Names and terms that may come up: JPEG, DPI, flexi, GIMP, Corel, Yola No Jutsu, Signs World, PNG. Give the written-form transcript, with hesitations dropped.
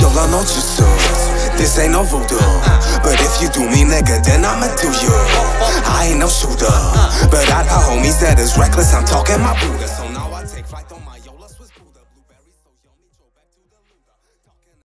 Yola no Jutsu. This ain't no voodoo. But if you do me, nigga, then I'ma do you. I ain't no shooter, but I got homies that is reckless. I'm talking my Buddha.